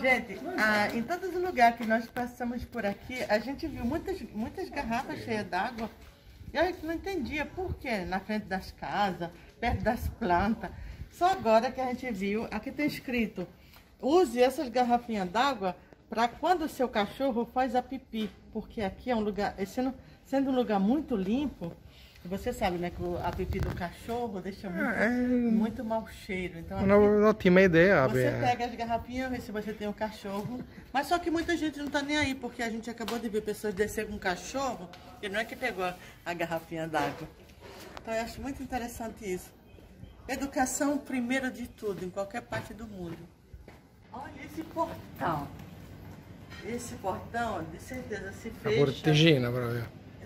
Gente, em todo lugar que nós passamos por aqui, a gente viu muitas garrafas cheias d'água. E a gente não entendia por que na frente das casas, perto das plantas. Só agora que a gente viu, aqui tem escrito: use essas garrafinhas d'água para quando o seu cachorro faz a pipi. Porque aqui é um lugar, sendo um lugar muito limpo, você sabe, né, que a pipi do cachorro deixa muito mau cheiro. Então, aqui, não tinha ideia. Você pega as garrafinhas, vê se você tem um cachorro. Mas só que muita gente não tá nem aí, porque a gente acabou de ver pessoas descer com um cachorro e não é que pegou a garrafinha d'água. Então eu acho muito interessante isso. Educação primeiro de tudo, em qualquer parte do mundo. Olha esse portão. Esse portão, de certeza, se fecha.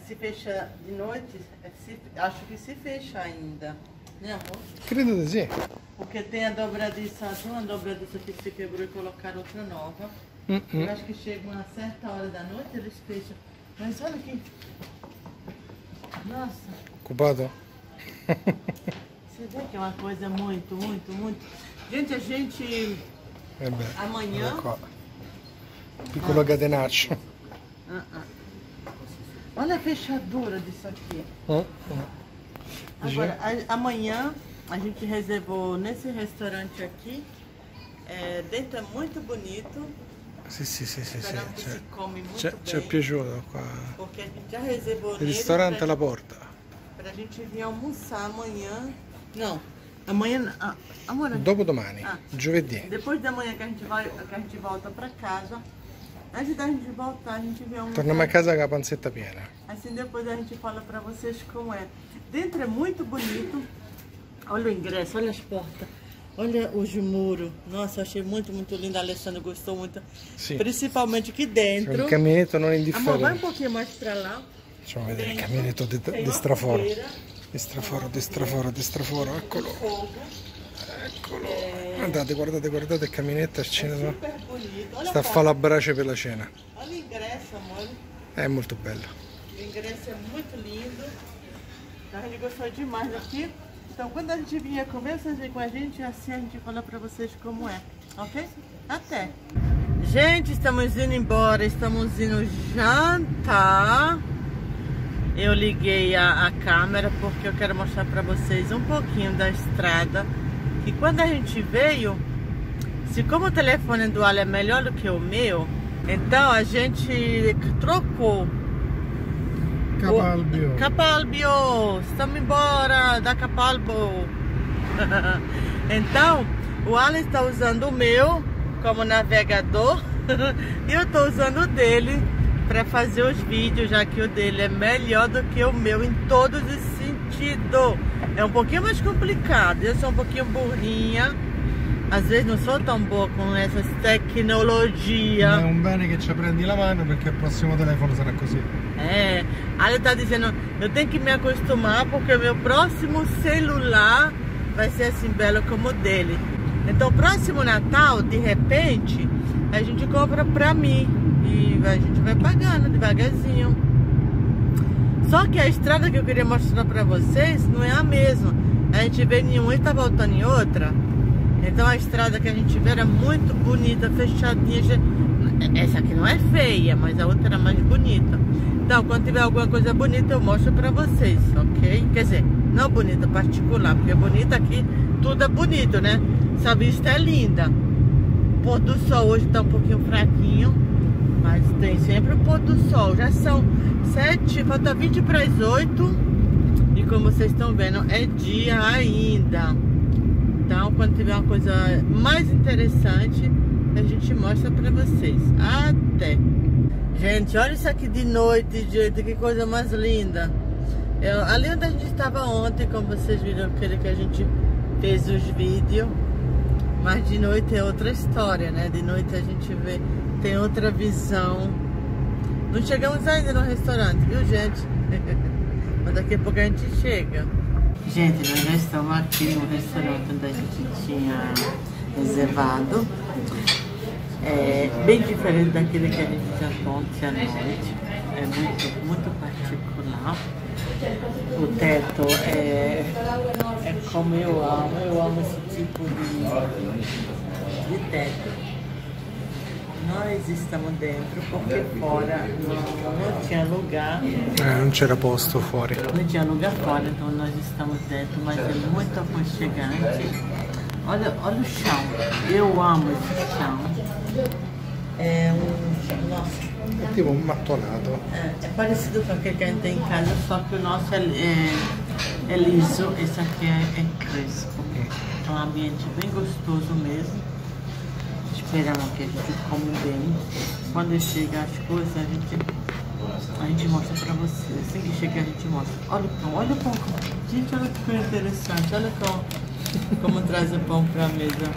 Se fecha de noite, acho que se fecha ainda, né, amor? Querido dizer? Porque tem a dobradiça azul, uma dobradiça que se quebrou e colocaram outra nova. Eu acho que chega uma certa hora da noite, eles fecham. Mas olha aqui. Nossa. Culpado. Você vê que é uma coisa muito. Gente, a gente... amanhã... Picologa de Nacho. Olha a fechadura disso aqui. Agora, amanhã a gente reservou nesse restaurante aqui. Dentro é muito bonito. Esperamos que se come muito bem. Ci è piaciuto qua. Porque a gente já reservou nele. Restaurante alla porta. Pra gente vir almoçar amanhã. Não. Amanhã, amor. Dopodomani, giovedì. Depois da manhã que a gente volta pra casa. Antes da gente voltar, a gente vê um... Tornamos a casa com a panceta piena. Assim depois a gente fala pra vocês como é. Dentro é muito bonito. Olha o ingresso, olha as portas. Olha os muros. Nossa, achei muito lindo. A Alessandra gostou muito. Sim. Principalmente aqui dentro. O caminhonete não é indiferente. Amor, vai um pouquinho mais pra lá. Deixa eu ver o caminhonete de straforo. Di straforo. Eccolo. Eccolo. Andate, guardate il caminetto al cinema. Sta a fare la brace per la cena. Olha l'ingresso, amore. È molto bello. L'ingresso è molto lindo. A gente gostou demais aqui. Então, quando a gente vinha comer, vocês vêm com a gente e assim a gente fala pra vocês como é. Ok? Até! Gente, estamos indo embora. Estamos indo jantar. Eu liguei a câmera porque eu quero mostrar pra vocês um pouquinho da estrada. E quando a gente veio, se como o telefone do Alan é melhor do que o meu, então a gente trocou. Capalbio. Capalbio, estamos embora da Capalbio. Então, o Alan está usando o meu como navegador e eu estou usando o dele para fazer os vídeos, já que o dele é melhor do que o meu em todos os sentidos. É um pouquinho mais complicado, eu sou um pouquinho burrinha. Às vezes não sou tão boa com essas tecnologias. É um bene que te prendi la mano, porque o próximo telefone será così. É, ela tá dizendo, eu tenho que me acostumar, porque o meu próximo celular vai ser assim belo como o dele. Então, próximo Natal, de repente, a gente compra pra mim. E a gente vai pagando devagarzinho. Só que a estrada que eu queria mostrar pra vocês não é a mesma. A gente vem em uma e tá voltando em outra. Então a estrada que a gente vê era muito bonita, fechadinha. Essa aqui não é feia, mas a outra era mais bonita. Então, quando tiver alguma coisa bonita, eu mostro pra vocês, ok? Quer dizer, não bonita, particular, porque bonita aqui, tudo é bonito, né? Essa vista é linda. O pôr do sol hoje tá um pouquinho fraquinho, mas tem sempre o pôr do sol. Já são 7, falta 20 para as 8. E como vocês estão vendo, é dia ainda. Então, quando tiver uma coisa mais interessante, a gente mostra pra vocês. Até! Gente, olha isso aqui de noite, gente, que coisa mais linda! Ali onde a gente estava ontem, como vocês viram, aquele que a gente fez os vídeos. Mas de noite é outra história, né? De noite a gente vê, tem outra visão. Não chegamos ainda no restaurante, viu, gente? Mas daqui a pouco a gente chega. Gente, nós já estamos aqui no restaurante onde a gente tinha reservado. É bem diferente daquele que a gente já ontem à noite. É muito particular. O teto é como eu amo. Eu amo esse tipo de teto. Nós estamos dentro porque fora não tinha lugar. É, não tinha posto fora. Não tinha lugar fora, então nós estamos dentro, mas é muito aconchegante. Olha, olha o chão. Eu amo esse chão. É um... Nossa. É tipo um matonado. É parecido com aquele que a gente tem em casa, só que o nosso é liso, esse aqui é crespo. É um ambiente bem gostoso mesmo. Esperamos que a gente come bem. Quando chega as coisas, a gente mostra pra vocês. Assim que chega, a gente mostra. Olha o pão, olha o pão. Gente, olha que coisa interessante. Olha o pão. Como traz o pão pra mesa.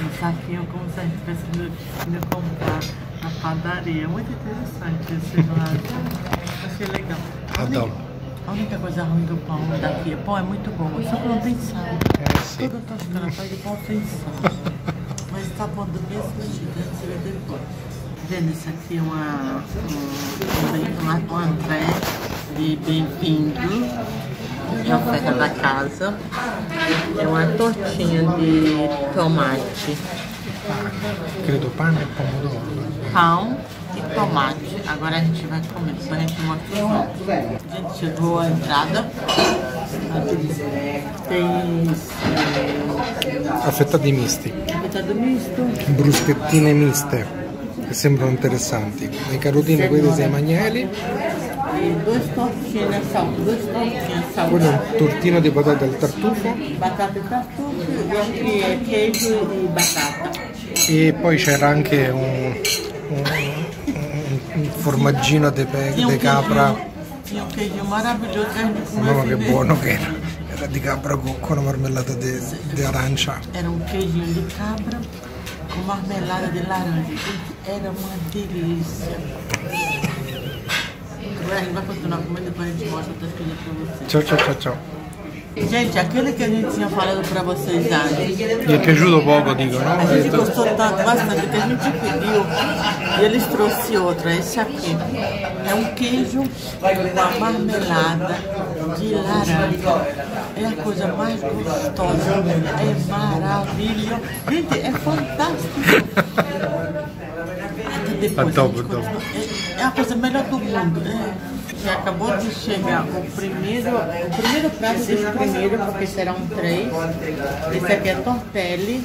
Um saquinho, como se a gente tivesse indo comprar na padaria. Muito interessante esse lado. Achei legal. Adoro. A única coisa ruim do pão daqui é pão é muito bom, só que não tem sal. É, toda Toscana faz de pão sem sal. Mas tá bom do mesmo jeito, você vai ter pão. Vendo isso aqui é um andré de bem-vindo. É a oferta da casa. É uma tortinha de tomate. Credo pão é pomodoro. Pão e tomate. Agora a gente vai comer, depois a gente mostra. A gente chegou à entrada. Tem affettati misti. Affettato misto. Bruschettine miste, che sembrano interessanti. Le carotine quelle siamo agnelli. E due tortine salate. Quello è un tortino di patate al tartufo. Patate al tartufo e peso di batata. E poi c'era anche un formaggino de capra. Tinha um queijo maravilhoso que a gente comeu. Mamma, que buono que era. Era de cabra com marmelada de laranja. Era um queijinho de cabra com marmelada de laranja. Era uma delícia. Agora a gente vai continuar comendo e depois a gente mostra outras coisas pra vocês. Tchau. Gente, aquele que a gente tinha falado pra vocês antes. E é que ajuda o Bobo, digo, né? A gente gostou tanto, bastante, que a gente pediu e eles trouxeram outro, esse aqui. É um queijo com marmelada de laranja. É a coisa mais gostosa, é maravilhoso. Gente, é fantástico. Depois, é a coisa melhor do mundo. Já acabou de chegar o primeiro prato desse primeiro, porque serão três. Esse aqui é tortelli,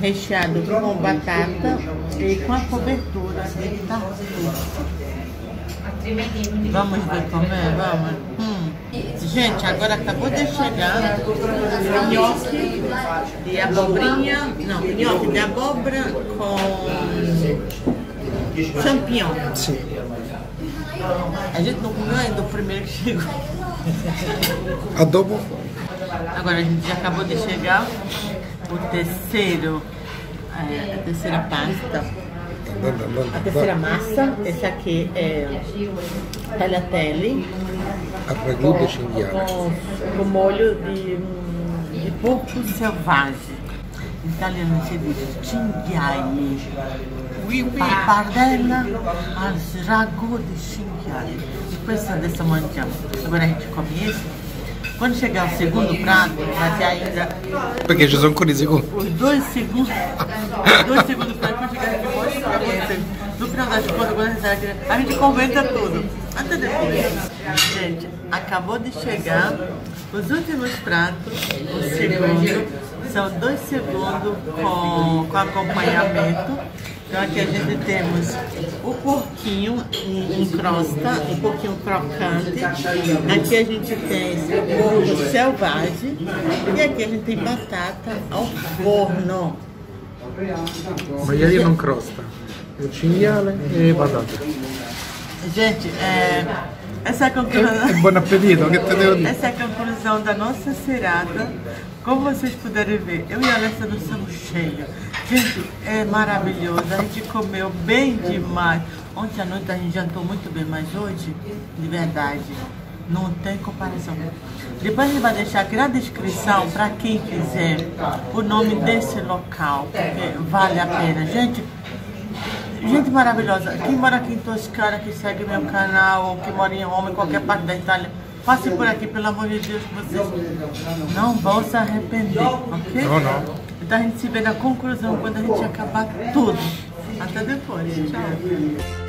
recheado com batata e com a cobertura de tartufo. Vamos ver como é, vamos. Gente, agora acabou de chegar o nhoque de abobrinha, não, nhoque de abóbora com... champignon. Sim. A gente não comeu ainda o primeiro que chegou. Adobo. Agora a gente já acabou de chegar. A terceira pasta. A terceira massa. Esse aqui é tagliatelle. Arragu de cinghiale. Com molho de porco selvagem. Italiano si dice cinghiali, pardella al ragu di cinghiali. E questo adesso mangiamo. Agora a gente come esse. Quando chegar o segundo prato, vai ter ainda... Porque já são 40 segundos. Os dois segundos pratos vão chegar depois pra vocês. No final das contas, a gente comenta tudo. Até depois. Gente, acabou de chegar os últimos pratos, o segundo. São 2 segundos com acompanhamento. Então aqui a gente temos o porquinho em crosta, um pouquinho crocante. Aqui a gente tem porco selvagem. E aqui a gente tem batata ao forno. Maialino não crosta. O cinghiale e batata. Gente, essa é a conclusão da nossa serada. Como vocês puderem ver, eu e a Alessandra estamos cheios. Gente, é maravilhoso. A gente comeu bem demais. Ontem à noite a gente jantou muito bem, mas hoje, de verdade, não tem comparação. Depois a gente vai deixar aqui na descrição, para quem quiser, o nome desse local. Porque vale a pena. Gente maravilhosa, quem mora aqui em Toscana, que segue meu canal, ou que mora em Roma, em qualquer parte da Itália, passe por aqui, pelo amor de Deus, vocês não vão se arrepender, ok? Não. Então a gente se vê na conclusão quando a gente acabar tudo. A te poi, ciao!